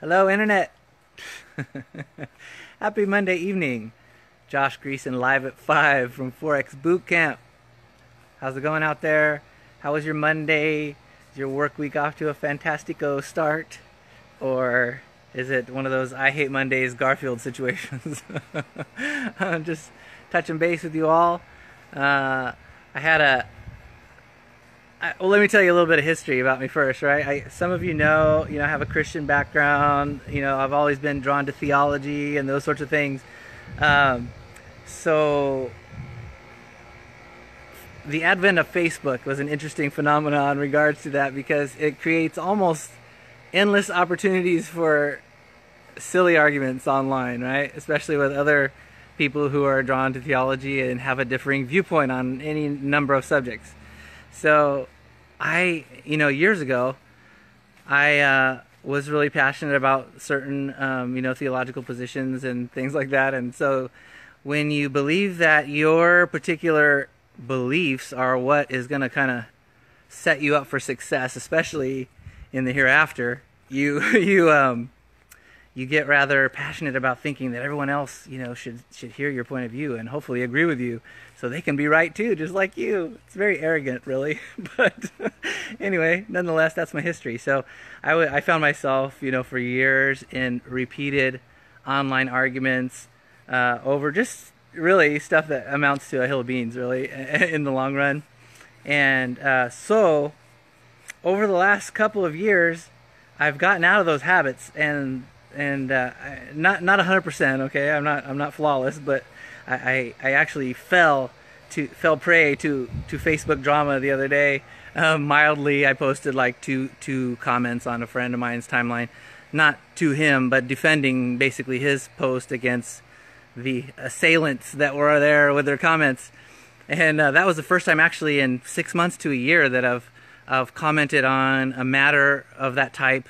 Hello, Internet. Happy Monday evening. Josh Greeson live at 5 from Forex Bootcamp. How's it going out there? How was your Monday? Is your work week off to a fantastico start? Or is it one of those I hate Mondays Garfield situations? I'm just touching base with you all. Well, let me tell you a little bit of history about me first, right? Some of you know, I have a Christian background. You know, I've always been drawn to theology and those sorts of things. So the advent of Facebook was an interesting phenomenon in regards to that, because it creates almost endless opportunities for silly arguments online, right? Especially with other people who are drawn to theology and have a differing viewpoint on any number of subjects. So years ago, I was really passionate about certain, theological positions and things like that. And so when you believe that your particular beliefs are what is going to kind of set you up for success, especially in the hereafter, you get rather passionate about thinking that everyone else, you know, should hear your point of view and hopefully agree with you so they can be right too, just like you. It's very arrogant, really. But anyway, nonetheless, that's my history. So I found myself, you know, for years in repeated online arguments over just really stuff that amounts to a hill of beans, really, in the long run. And so over the last couple of years, I've gotten out of those habits, and not 100%, okay, I'm not flawless, but I actually fell prey to Facebook drama the other day. Mildly, I posted like two comments on a friend of mine's timeline, not to him, but defending basically his post against the assailants that were there with their comments. And that was the first time actually in 6 months to a year that I've commented on a matter of that type,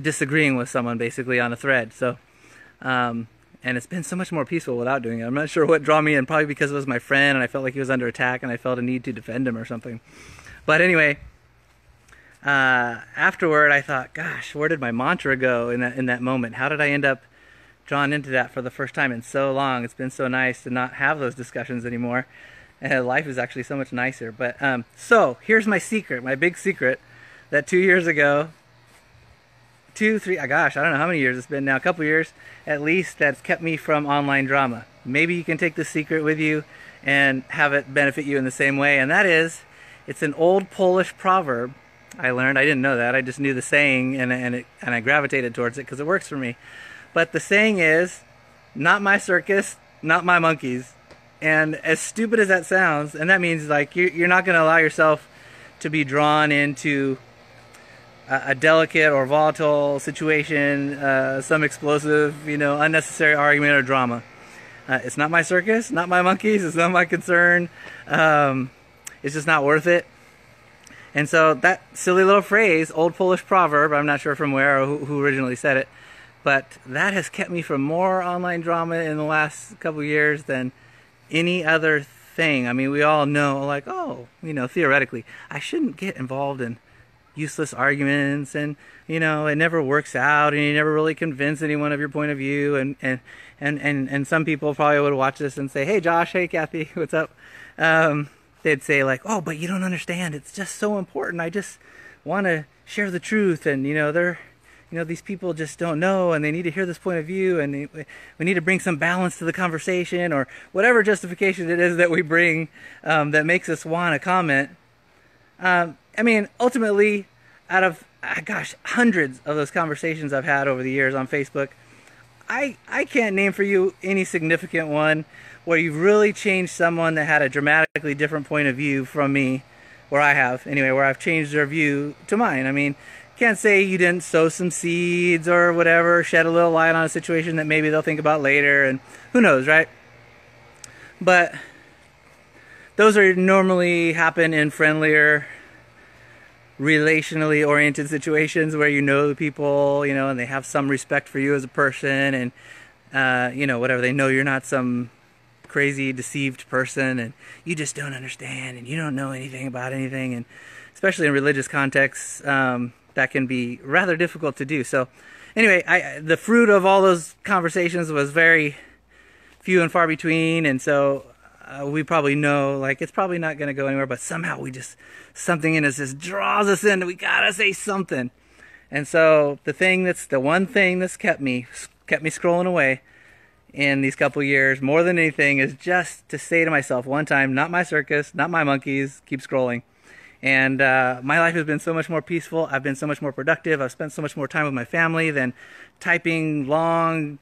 disagreeing with someone basically on a thread. So and it's been so much more peaceful without doing it. I'm not sure what drew me in, probably because it was my friend and I felt like he was under attack and I felt a need to defend him or something. But anyway, afterward I thought, gosh, where did my mantra go in that moment? How did I end up drawn into that for the first time in so long? It's been so nice to not have those discussions anymore, and life is actually so much nicer. But so here's my secret, my big secret, that 2 years ago, I don't know how many years it's been now, a couple years at least, that's kept me from online drama. Maybe you can take this secret with you and have it benefit you in the same way, and that is, it's an old Polish proverb I learned. I didn't know that, I just knew the saying, and I gravitated towards it because it works for me. But the saying is, not my circus, not my monkeys. And as stupid as that sounds, and that means like you're not going to allow yourself to be drawn into a delicate or volatile situation, some explosive, you know, unnecessary argument or drama. It's not my circus, not my monkeys, it's not my concern. It's just not worth it. And so that silly little phrase, old Polish proverb, I'm not sure from where or who originally said it, but that has kept me from more online drama in the last couple of years than any other thing. I mean, we all know, like, oh, you know, theoretically, I shouldn't get involved in useless arguments, and you know, it never works out, and you never really convince anyone of your point of view, and some people probably would watch this and say, hey Josh, hey Kathy, what's up? They'd say like, oh, but you don't understand, it's just so important, I just want to share the truth, and you know, these people just don't know, and they need to hear this point of view, and we need to bring some balance to the conversation, or whatever justification it is that we bring that makes us want to comment. I mean, ultimately, out of, gosh, hundreds of those conversations I've had over the years on Facebook, I can't name for you any significant one where you've really changed someone that had a dramatically different point of view from me, where I have, anyway, where I've changed their view to mine. I mean, can't say you didn't sow some seeds or whatever, shed a little light on a situation that maybe they'll think about later, and who knows, right? But those are normally happen in friendlier, relationally oriented situations where you know the people, you know, and they have some respect for you as a person, and you know, whatever, they know you're not some crazy deceived person, and you just don't understand, and you don't know anything about anything. And especially in religious contexts, that can be rather difficult to do. So anyway, the fruit of all those conversations was very few and far between, and so we probably know, like, it's probably not going to go anywhere, but somehow we just, something in us just draws us in, we gotta say something. And so the thing that's, the one thing that's kept me scrolling away in these couple years more than anything is just to say to myself one time, not my circus, not my monkeys, keep scrolling. And my life has been so much more peaceful. I've been so much more productive. I've spent so much more time with my family than typing long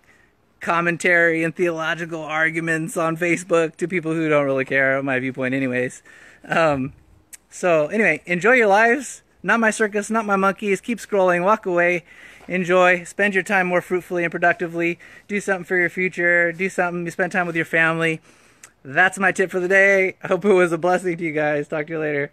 commentary and theological arguments on Facebook to people who don't really care, my viewpoint anyways. So anyway, enjoy your lives. Not my circus, not my monkeys. Keep scrolling, walk away, enjoy, spend your time more fruitfully and productively, do something for your future, do something, you spend time with your family. That's my tip for the day. I hope it was a blessing to you guys. Talk to you later.